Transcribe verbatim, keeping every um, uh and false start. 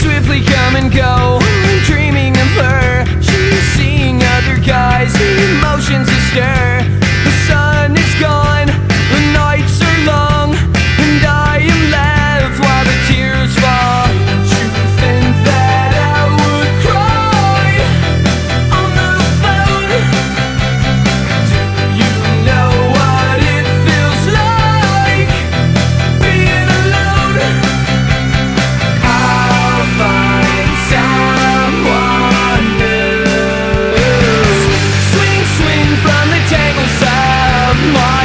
swiftly come and go. Dreaming of her, she's seeing other guys, emotions astir. The sun is gone, the nights are long, and I am left while the tears fall. You think that I would cry on the phone? Do you know what it feels like being alone? I'll find someone new. Swing, swing from the tangles of my